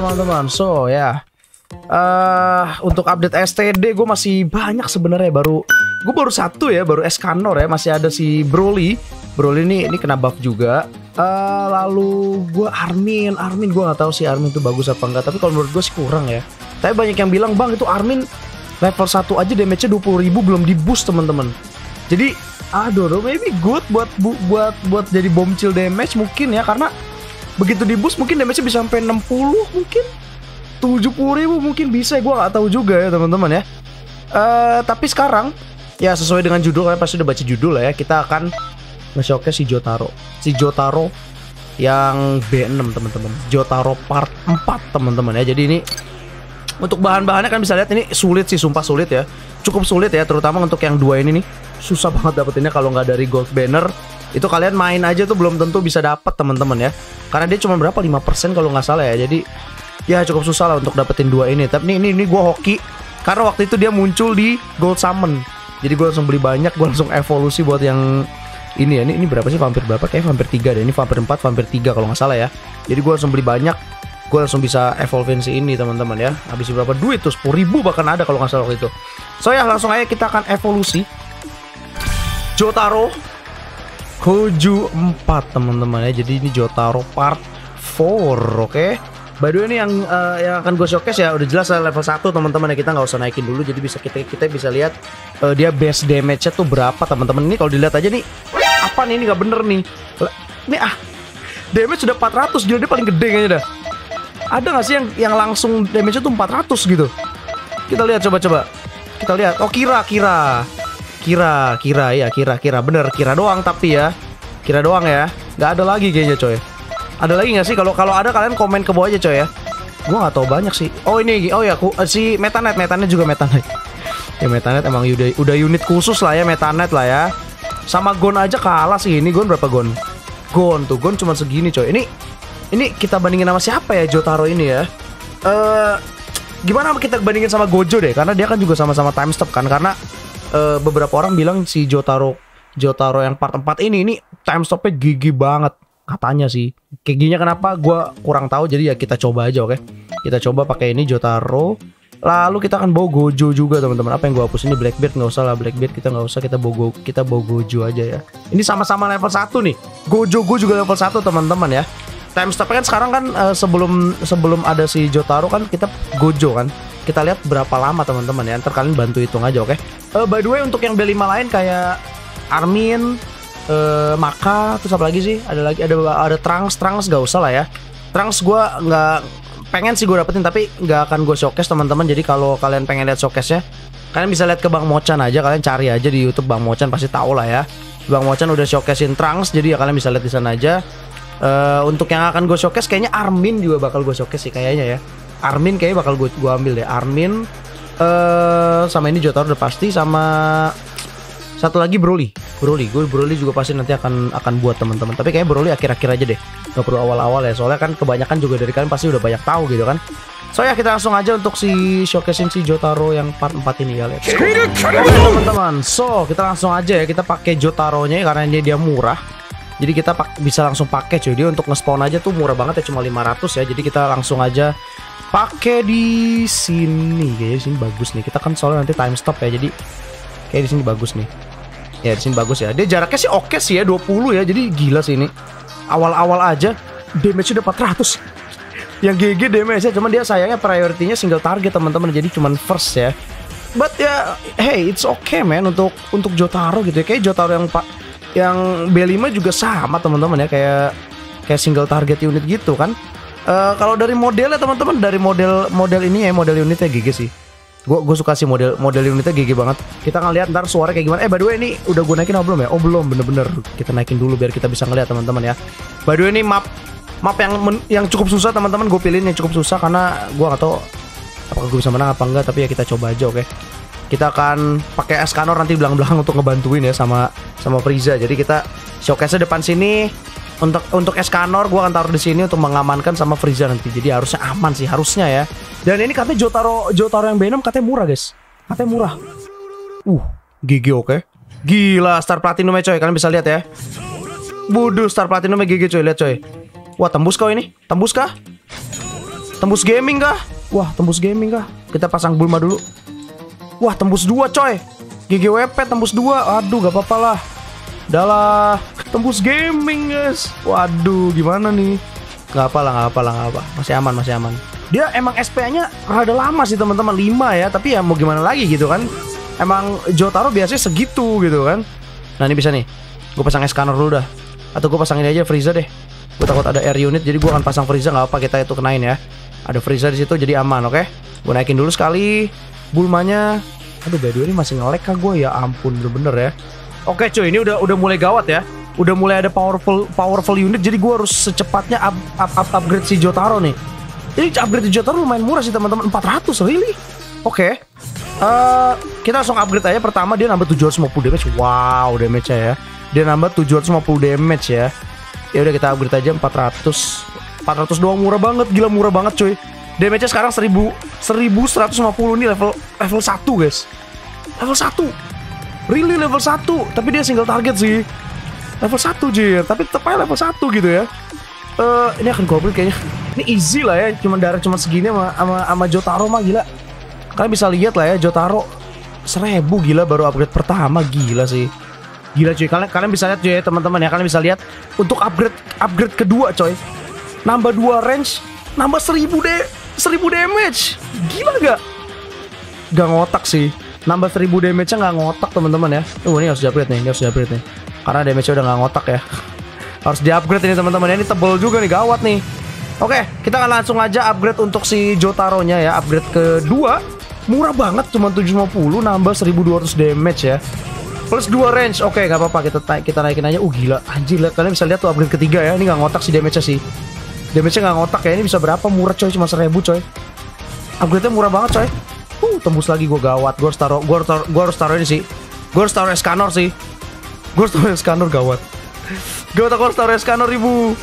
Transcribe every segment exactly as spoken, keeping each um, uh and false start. teman-teman. So ya, yeah. uh, untuk update S T D gue masih banyak sebenarnya. Baru gue baru satu ya, baru Escanor ya. Masih ada si Broly. Broly ini ini kena buff juga. Uh, lalu gue Armin, Armin gue nggak tahu si Armin itu bagus apa enggak. Tapi kalau menurut gue sih kurang ya. Tapi banyak yang bilang bang itu Armin level satu aja damage-nya dua puluh ribu belum di boost teman-teman. Jadi aduh, maybe good buat bu, buat buat jadi bomcil damage mungkin ya, karena begitu di boost mungkin damage-nya bisa sampai enam puluh mungkin tujuh puluh ribu mungkin bisa, gue nggak tahu juga ya teman-teman ya. Uh, tapi sekarang ya sesuai dengan judul, kalian pasti udah baca judul lah ya, kita akan nge-showcase si Jotaro. Si Jotaro yang B enam teman-teman. Jotaro part empat teman-teman ya. Jadi ini untuk bahan-bahannya kan bisa lihat ini sulit sih, sumpah sulit ya. Cukup sulit ya, terutama untuk yang dua ini nih. Susah banget dapetinnya kalau nggak dari gold banner. Itu kalian main aja tuh belum tentu bisa dapet teman-teman ya. Karena dia cuma berapa, lima persen kalau nggak salah ya. Jadi ya cukup susah lah untuk dapetin dua ini. Tapi ini ini gue hoki karena waktu itu dia muncul di gold summon. Jadi gue langsung beli banyak, gue langsung evolusi buat yang ini ya. Ini, ini berapa sih vampir berapa? Kayaknya vampir tiga deh. Ini vampir empat, vampir tiga kalau nggak salah ya. Jadi gue langsung beli banyak, gue langsung bisa evolve si ini teman-teman ya. Habis berapa duit tuh? sepuluh ribu bahkan ada kalau nggak salah waktu itu. So ya langsung aja kita akan evolusi Jotaro Gojo empat teman-teman ya. Jadi ini Jotaro part empat, oke okay? By the way ini yang uh, yang akan gue showcase ya udah jelas level satu teman-teman ya, kita nggak usah naikin dulu. Jadi bisa kita kita bisa lihat uh, dia base damage-nya tuh berapa teman-teman. Ini kalau dilihat aja nih apa nih, ini nggak bener nih. Ini ah damage sudah empat ratus, jadi dia paling gede kayaknya dah. Ada nggak sih yang yang langsung damage-nya tuh empat ratus gitu? Kita lihat, coba-coba kita lihat. Oh kira-kira kira-kira ya kira-kira bener kira doang tapi ya kira doang ya, nggak ada lagi kayaknya coy. Ada lagi nggak sih? Kalau kalau ada kalian komen ke bawah aja coy ya. Gua nggak tahu banyak sih. Oh ini oh ya ku, si Metanet Metanet juga Metanet ya. Metanet emang udah udah unit khusus lah ya, Metanet lah ya. Sama Gon aja kalah sih ini. Gon berapa Gon? Gon tuh Gon cuma segini coy. Ini ini kita bandingin sama siapa ya Jotaro ini ya? Eh gimana kita bandingin sama Gojo deh, karena dia kan juga sama-sama time step kan, karena Uh, beberapa orang bilang si Jotaro Jotaro yang part empat ini ini time stopnya gigi banget katanya sih. Giginya kenapa gua kurang tahu, jadi ya kita coba aja oke okay? Kita coba pakai ini Jotaro, lalu kita akan bawa Gojo juga teman-teman. Apa yang gua hapus ini? Blackbeard nggak usah lah, Blackbeard kita nggak usah, kita bawa kita bawa Gojo aja ya. Ini sama-sama level satu nih. Gojo gua juga level satu teman-teman ya. Time stopnya kan sekarang kan uh, sebelum sebelum ada si Jotaro kan kita Gojo kan. Kita lihat berapa lama teman-teman ya, ntar kalian bantu hitung aja oke okay? uh, By the way untuk yang B lima lain kayak Armin, uh, Maka, terus apa lagi sih? Ada lagi, ada ada Trunks, Trunks gak usah lah ya. Trunks gue nggak pengen sih gue dapetin, tapi nggak akan gue showcase teman-teman. Jadi kalau kalian pengen lihat showcase-nya, kalian bisa lihat ke Bang Mochan aja, kalian cari aja di YouTube Bang Mochan pasti tahu lah ya. Bang Mochan udah showcasein Trunks, jadi ya kalian bisa lihat di sana aja. Uh, untuk yang akan gue showcase kayaknya Armin juga bakal gue showcase sih kayaknya ya. Armin kayaknya bakal gue gue ambil deh. Armin uh, sama ini Jotaro udah pasti, sama satu lagi Broly. Broly, gue Broly juga pasti nanti akan akan buat teman-teman. Tapi kayaknya Broly akhir-akhir aja deh, nggak perlu awal-awal ya. Soalnya kan kebanyakan juga dari kalian pasti udah banyak tahu gitu kan. So ya kita langsung aja untuk si showcase-in si Jotaro yang part empat ini ya. Teman-teman, so kita langsung aja ya, kita pakai Jotaro-nya karena dia murah. Jadi kita bisa langsung pakai cuy, dia untuk nge-spawn aja tuh murah banget ya, cuma lima ratus ya. Jadi kita langsung aja pakai di sini. Kayaknya di sini bagus nih. Kita kan soalnya nanti time stop ya. Jadi kayak di sini bagus nih. Ya di sini bagus ya. Dia jaraknya sih oke sih ya, dua puluh ya. Jadi gila sih ini. Awal-awal aja damage-nya udah empat ratus. Yang G G damage-nya, cuman dia sayangnya priority-nya single target teman-teman. Jadi cuman first ya. But ya hey, it's okay man untuk untuk Jotaro gitu ya. Kayak Jotaro yang Pak yang B lima juga sama teman-teman ya, kayak kayak single target unit gitu kan. Uh, kalau dari modelnya teman-teman, dari model model ini ya, model unitnya G G sih. Gue gue suka sih model model unitnya G G banget. Kita ngeliat ntar suara kayak gimana. Eh by the way ini udah gue naikin apa belum ya? Oh belum, bener-bener kita naikin dulu biar kita bisa ngeliat teman-teman ya. By the way ini map map yang men, yang cukup susah teman-teman, gue pilihin yang cukup susah karena gue nggak tahu apakah gue bisa menang apa enggak, tapi ya kita coba aja oke okay? Kita akan pakai Escanor nanti belakang-belakang untuk ngebantuin ya sama sama Freezer. Jadi kita showcase-nya depan sini. Untuk untuk Escanor gua akan taruh di sini untuk mengamankan sama Freezer nanti. Jadi harusnya aman sih, harusnya ya. Dan ini katanya Jotaro Jotaro yang B enam katanya murah, guys. Katanya murah. Uh, G G oke. Okay. Gila, Star Platinum coy, kalian bisa lihat ya. Waduh, Star Platinum G G coy, lihat coy. Wah, tembus kau ini? Tembus kah? Tembus gaming kah? Wah, tembus gaming kah? Kita pasang Bulma dulu. Wah, tembus dua coy. G G W P tembus dua. Aduh, gak apa-apa lah. Udah lah. Tembus gaming guys. Waduh, gimana nih? Gak apa lah, gak apa lah, gak apa. Masih aman, masih aman. Dia emang S P-nya rada lama sih teman-teman, lima ya. Tapi ya mau gimana lagi gitu kan. Emang Jotaro biasanya segitu gitu kan. Nah ini bisa nih. Gue pasang Escanor dulu dah. Atau gue pasang ini aja Freezer deh. Gue takut ada air unit, jadi gue akan pasang Freezer. Gak apa, kita itu kenain ya. Ada Freezer di situ, jadi aman, oke? Okay? Gue naikin dulu sekali. Bulmanya. Aduh, by the way, ini masih nge-lag kah gue? Ya ampun, bener-bener ya. Oke, okay, cuy, ini udah udah mulai gawat ya. Udah mulai ada powerful powerful unit, jadi gue harus secepatnya up, up, up, upgrade si Jotaro nih. Jadi upgrade si Jotaro lumayan murah sih teman-teman, empat ratus really. Oke. Okay. Uh, kita langsung upgrade aja. Pertama dia nambah tujuh ratus lima puluh damage. Wow, damage-nya ya. Dia nambah tujuh ratus lima puluh damage ya. Ya udah kita upgrade aja empat ratus. empat ratus doang, murah banget, gila murah banget cuy. Damage-nya sekarang seribu seratus lima puluh nih, level level satu guys. Level satu. Really level satu, tapi dia single target sih. Level satu jir, tapi tetep aja level satu gitu ya. Uh, ini akan goblin kayaknya. Ini easy lah ya, cuman darah cuma segini sama, sama, sama Jotaro mah gila. Kalian bisa lihat lah ya, Jotaro seribu gila baru upgrade pertama, gila sih. Gila cuy, kalian kalian bisa lihat cuy ya teman-teman ya, kalian bisa lihat untuk upgrade upgrade kedua coy. Nambah dua range, nambah seribu deh, seribu damage. Gila gak? Gak ngotak sih. Nambah seribu damage-nya gak ngotak teman-teman ya. Oh, ini harus di-upgrade nih, ini harus di-upgrade nih. Karena damage-nya udah gak ngotak ya. Harus di-upgrade ini teman-teman ya. Ini tebel juga nih, gawat nih. Oke, kita akan langsung aja upgrade untuk si Jotaro-nya ya. Upgrade kedua. Murah banget, cuma tujuh ratus lima puluh nambah seribu dua ratus damage ya. Plus dua range. Oke, gak apa-apa, kita naik, kita naikin aja. Uh, gila. Anjir, lihat, kalian bisa lihat tuh upgrade ketiga ya. Ini gak ngotak sih damage-nya sih. Damage-nya gak ngotak ya. Ini bisa berapa? Murah coy, cuma seribu coy. Upgrade-nya murah banget coy. Uh, tembus lagi, gue gawat. Gue harus taruh, gue harus taruh, gue harus taruh ini sih. Gue harus taruh Escanor sih. Gue harus taruh Escanor, gawat. Gawat, aku harus taruh Escanor ribu.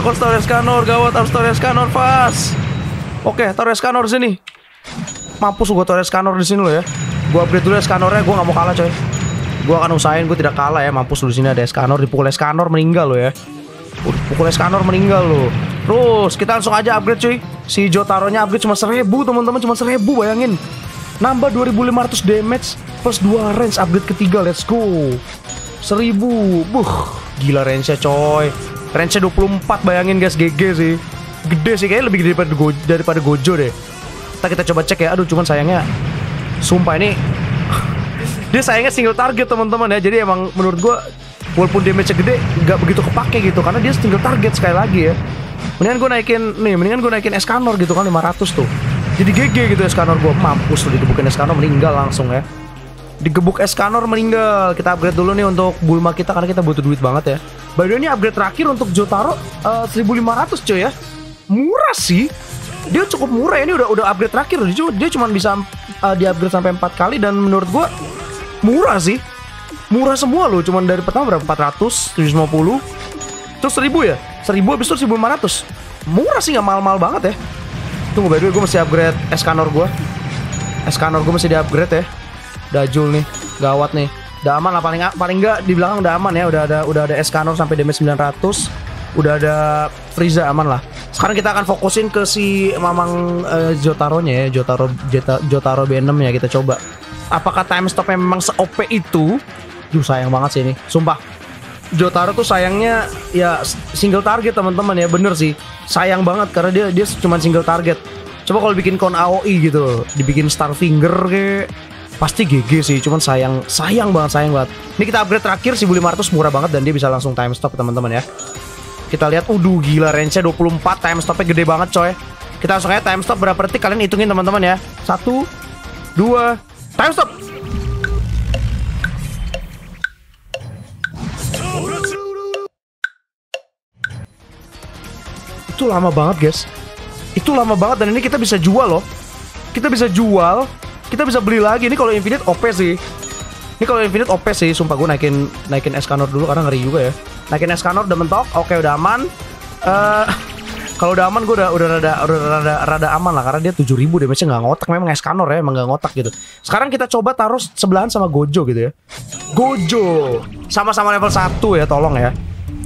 Aku harus taruh Escanor, gawat. Harus taruh Escanor fast. Oke, taruh Escanor sini. Mampus, gue taruh Escanor di sini loh ya. Gue upgrade dulu Escanornya, gue nggak mau kalah coy. Gue akan usahain gue tidak kalah ya. Mampus lu, di sini ada Escanor, dipukul Escanor meninggal loh ya. Pukul Escanor meninggal loh. Terus kita langsung aja upgrade cuy. Si Jotaro-nya upgrade cuma seribu teman-teman, cuma seribu, bayangin. Nambah dua ribu lima ratus damage plus dua range upgrade ketiga, let's go. seribu, buh, gila range-nya coy. Range-nya dua puluh empat, bayangin guys, G G sih. Gede sih, kayaknya lebih gede daripada, go daripada Gojo deh. Kita, kita coba cek ya, aduh cuman sayangnya. Sumpah ini dia sayangnya single target teman-teman ya. Jadi emang menurut gue walaupun damage-nya gede, gak begitu kepake gitu. Karena dia single target sekali lagi ya. Mendingan gue naikin, nih, mendingan gue naikin Escanor gitu kan, lima ratus tuh. Jadi G G gitu Escanor gue, mampus tuh digebukin Escanor meninggal langsung ya. Digebuk Escanor meninggal. Kita upgrade dulu nih untuk Bulma kita, karena kita butuh duit banget ya. By the way, ini upgrade terakhir untuk Jotaro uh, seribu lima ratus coy ya. Murah sih. Dia cukup murah ya. Ini udah udah upgrade terakhir. Dia, dia cuma bisa uh, di-upgrade sampai empat kali, dan menurut gua murah sih. Murah semua loh. Cuman dari pertama berapa? empat ratus, tujuh ratus lima puluh. Terus seribu ya? seribu habis itu seribu lima ratus. Murah sih, nggak mahal-mahal banget ya. Tunggu, by the way, gua mesti upgrade Escanor gua. Escanor gua mesti di-upgrade ya. Dajul nih, gawat nih. Udah aman lah, paling paling enggak di belakang udah aman ya. Udah ada udah ada Escanor sampai damage sembilan ratus. Udah ada Freezer, aman lah. Sekarang kita akan fokusin ke si Mamang uh, Jotaro-nya ya, Jotaro Jota, Jotaro B enam ya, kita coba. Apakah time stopnya memang se-O P itu? Duh, sayang banget sih ini. Sumpah. Jotaro tuh sayangnya ya single target teman-teman ya, bener sih. Sayang banget karena dia dia cuma single target. Coba kalau bikin kon A O E gitu, dibikin Starfinger kayak pasti G G sih, cuman sayang sayang banget sayang banget. Ini kita upgrade terakhir seribu lima ratus, murah banget, dan dia bisa langsung time stop teman-teman ya. Kita lihat, uduh gila range-nya dua puluh empat, time stopnya gede banget coy. Kita langsung aja time stop berapa detik, kalian hitungin teman-teman ya. satu dua time stop. Itu lama banget guys. Itu lama banget, dan ini kita bisa jual loh. Kita bisa jual, kita bisa beli lagi. Ini kalau infinite O P sih. Ini kalau infinite O P sih. Sumpah, gue naikin naikin Escanor dulu karena ngeri juga ya. Naikin Escanor udah mentok. Oke, udah aman. Uh, kalau udah aman, gue udah udah rada, udah rada, rada aman lah, karena dia tujuh ribu damage-nya nggak ngotak. Memang Escanor ya, emang nggak ngotak gitu. Sekarang kita coba taruh sebelahan sama Gojo gitu ya. Gojo sama-sama level satu ya, tolong ya.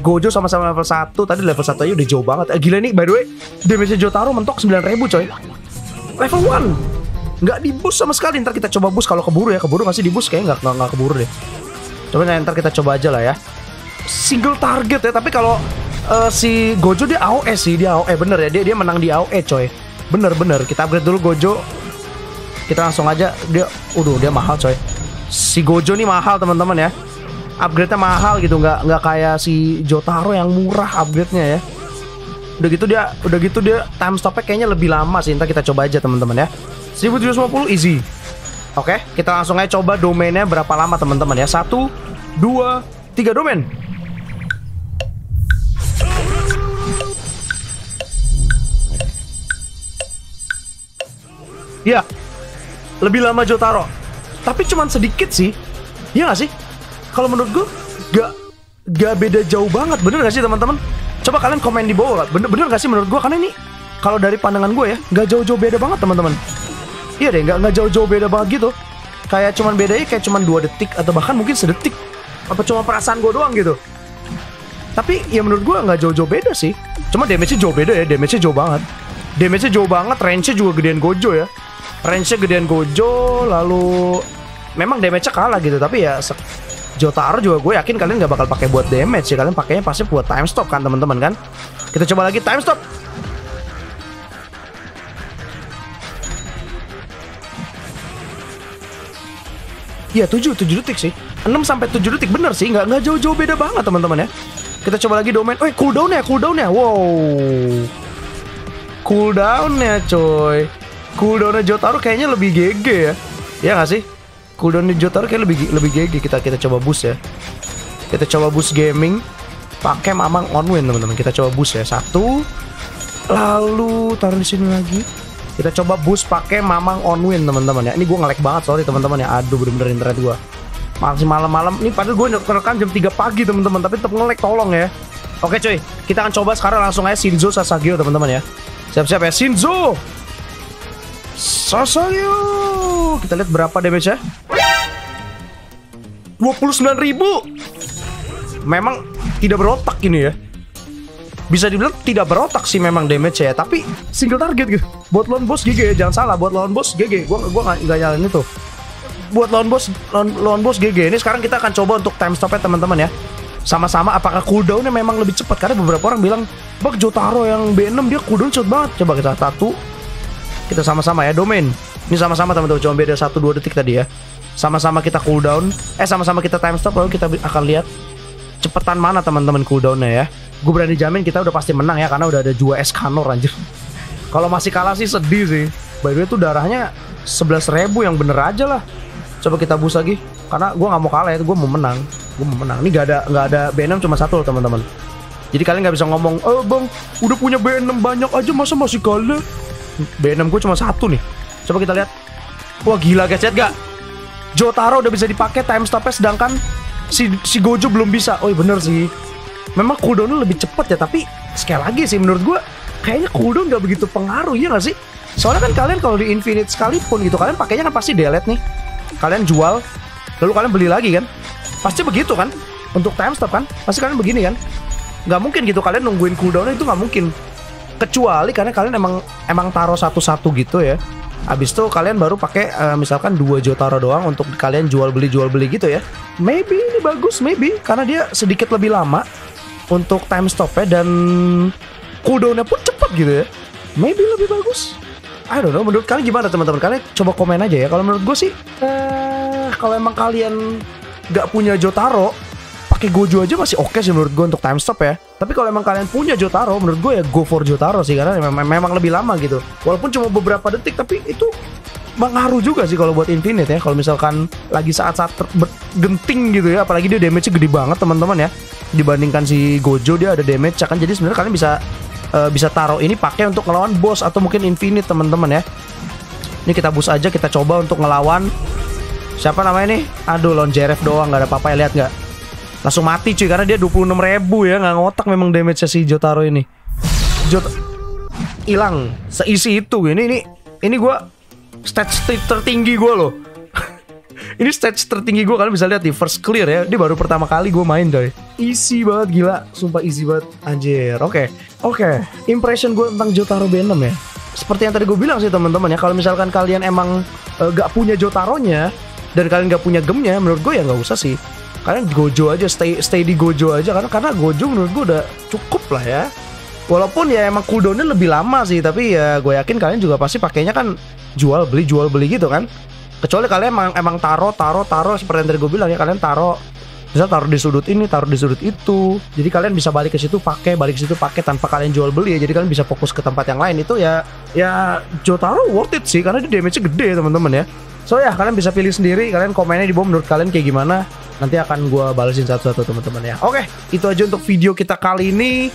Gojo sama-sama level satu. Tadi level satu aja udah jauh banget. eh, Gila nih, by the way damage Jotaro mentok sembilan ribu coy. Level satu nggak di boost sama sekali. Ntar kita coba boost kalau keburu ya. Keburu masih di boost kayaknya. Nggak, nggak keburu deh. Coba ntar kita coba aja lah ya. Single target ya. Tapi kalau uh, si Gojo dia A O E sih. Dia A O E bener ya. Dia, dia menang di A O E coy. Bener-bener. Kita upgrade dulu Gojo. Kita langsung aja. Dia, waduh dia mahal coy. Si Gojo nih mahal teman-teman ya. Upgrade-nya mahal gitu, nggak nggak kayak si Jotaro yang murah upgrade-nya ya. Udah gitu dia udah gitu dia time stop-nya kayaknya lebih lama sih. Ntar kita coba aja teman-teman ya. seribu tujuh ratus lima puluh easy. Oke, kita langsung aja coba domainnya berapa lama teman-teman ya. satu dua tiga domain. Ya. Lebih lama Jotaro. Tapi cuman sedikit sih. Iya nggak sih? Kalau menurut gue gak, gak beda jauh banget. Bener gak sih teman-teman? Coba kalian komen di bawah. Bener-bener gak sih menurut gue? Karena ini kalau dari pandangan gue ya, gak jauh-jauh beda banget teman-teman. Iya deh, gak, gak jauh-jauh beda banget gitu. Kayak cuman bedanya kayak cuman dua detik. Atau bahkan mungkin sedetik. Apa cuma perasaan gue doang gitu. Tapi ya menurut gue gak jauh-jauh beda sih. Cuma damage-nya jauh beda ya. Damage-nya jauh banget. Damage-nya jauh banget. Range-nya juga gedean Gojo ya. Range-nya gedean Gojo. Lalu memang damage-nya kalah gitu. Tapi ya Jotaro juga gue yakin kalian gak bakal pakai buat damage ya. Kalian pakainya pasti buat time stop kan teman-teman kan. Kita coba lagi time stop. Ya tujuh, tujuh detik sih. enam sampai tujuh detik bener sih. Nggak, nggak jauh-jauh beda banget teman-teman ya. Kita coba lagi domain. Eh cooldownnya, cooldownnya. Wow. Cooldownnya coy. Cooldownnya Jotaro kayaknya lebih G G ya. Iya nggak sih? Cooldown Jotaro kayak lebih lebih G G. Kita kita coba boost ya. Kita coba boost gaming pakai Mamang Onwin teman-teman. Kita coba boost ya. Satu. Lalu taruh di sini lagi. Kita coba boost pakai Mamang Onwin teman-teman ya. Ini gue nge-lag banget sorry teman-teman ya. Aduh bener-bener internet gue. Masih malam-malam. Ini padahal gue ngerekam jam tiga pagi teman-teman, tapi tetap nge-lag tolong ya. Oke cuy, kita akan coba sekarang langsung aja Shinzo Sasago teman-teman ya. Siap-siap ya Shinzo Sasago. Kita lihat berapa damage ya. Dua puluh sembilan ribu. Memang tidak berotak ini ya. Bisa dibilang tidak berotak sih memang damage ya. Tapi single target gitu. Buat lawan boss G G ya. Jangan salah, buat lawan boss G G. Gua, gua gak, gak nyalain itu. Buat lawan boss lawan, lawan boss G G. Ini sekarang kita akan coba untuk time stopnya teman-teman ya. Sama-sama apakah cooldownnya memang lebih cepat. Karena beberapa orang bilang Bak Jotaro yang B enam dia cooldown cepet banget. Coba kita satu. Kita sama-sama ya domain. Ini sama-sama teman-teman, cuma beda satu dua detik tadi ya. Sama-sama kita cooldown. Eh sama-sama kita time stop. Lalu kita akan lihat cepetan mana teman-teman cooldownnya ya. Gue berani jamin kita udah pasti menang ya. Karena udah ada dua Escanor anjir. Kalau masih kalah sih sedih sih. By the way tuh darahnya sebelas ribu yang bener aja lah. Coba kita boost lagi. Karena gue gak mau kalah ya, gue mau menang. Gue mau menang. Ini gak ada, gak ada B enam cuma satu loh teman-teman. Jadi kalian gak bisa ngomong, eh bang udah punya B enam banyak aja masa masih kalah. B enam gue cuma satu nih. Coba kita lihat. Wah gila guys, lihat gak? Jotaro udah bisa dipakai time stopnya sedangkan si, si Gojo belum bisa. Oh bener sih. Memang cooldownnya lebih cepet ya. Tapi sekali lagi sih menurut gue kayaknya cooldown gak begitu pengaruh ya gak sih? Soalnya kan kalian kalau di infinite sekalipun gitu, kalian pakainya kan pasti delete nih. Kalian jual lalu kalian beli lagi kan. Pasti begitu kan. Untuk time stop kan pasti kalian begini kan. Gak mungkin gitu kalian nungguin cooldownnya, itu gak mungkin. Kecuali karena kalian emang emang taruh satu-satu gitu ya. Habis itu kalian baru pakai uh, misalkan dua Jotaro doang untuk kalian jual beli jual beli gitu ya. Maybe ini bagus, maybe karena dia sedikit lebih lama untuk time stopnya dan cooldownnya pun cepat gitu ya. Maybe lebih bagus. I don't know. Menurut kalian gimana teman-teman? Kalian coba komen aja ya. Kalau menurut gue sih, eh, kalau emang kalian nggak punya Jotaro, pakai Gojo aja masih oke sih menurut gue untuk time stop ya. Tapi kalau emang kalian punya Jotaro, menurut gue ya go for Jotaro sih. Karena memang, memang lebih lama gitu. Walaupun cuma beberapa detik, tapi itu mengaruh juga sih kalau buat infinite ya. Kalau misalkan lagi saat-saat genting gitu ya. Apalagi dia damage-nya gede banget teman-teman ya. Dibandingkan si Gojo dia ada damage-nya kan. Jadi sebenarnya kalian bisa uh, bisa taruh ini pakai untuk ngelawan boss atau mungkin infinite teman-teman ya. Ini kita boost aja, kita coba untuk ngelawan. Siapa namanya nih? Aduh, lawan J R F doang, gak ada apa-apa ya, lihat gak? Langsung mati cuy, karena dia dua puluh enam ribu ya. Nggak ngotak memang damage si Jotaro ini. Jot hilang seisi itu. Ini ini ini gue stats tertinggi gue loh. Ini stage tertinggi gue, kalian bisa lihat nih, first clear ya. Ini baru pertama kali gue main coy. Easy banget gila, sumpah easy banget anjir. Oke, okay. oke. Okay. Impression gue tentang Jotaro B enam ya. Seperti yang tadi gue bilang sih teman-teman ya, kalau misalkan kalian emang uh, gak punya Jotaronya dan kalian gak punya gemnya, menurut gue ya nggak usah sih. Kalian Gojo aja, stay stay di Gojo aja karena karena Gojo menurut gue udah cukup lah ya. Walaupun ya emang cooldownnya lebih lama sih, tapi ya gue yakin kalian juga pasti pakainya kan jual beli jual beli gitu kan. Kecuali kalian emang emang taro taro taro seperti yang tadi gue bilang ya, kalian taro bisa taruh di sudut ini, taruh di sudut itu. Jadi kalian bisa balik ke situ pakai, balik ke situ pakai tanpa kalian jual beli ya. Jadi kalian bisa fokus ke tempat yang lain itu ya. Ya Jotaro worth it sih karena dia damage-nya gede teman-teman ya. So ya kalian bisa pilih sendiri, kalian komennya di bawah menurut kalian kayak gimana. Nanti akan gue balesin satu-satu teman-teman ya. Oke, itu aja untuk video kita kali ini.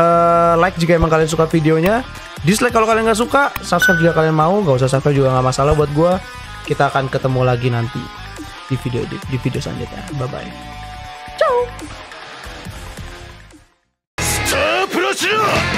Uh, like jika emang kalian suka videonya, dislike kalau kalian nggak suka, subscribe jika kalian mau, nggak usah subscribe juga nggak masalah buat gue. Kita akan ketemu lagi nanti di video di, di video selanjutnya. Bye bye, ciao.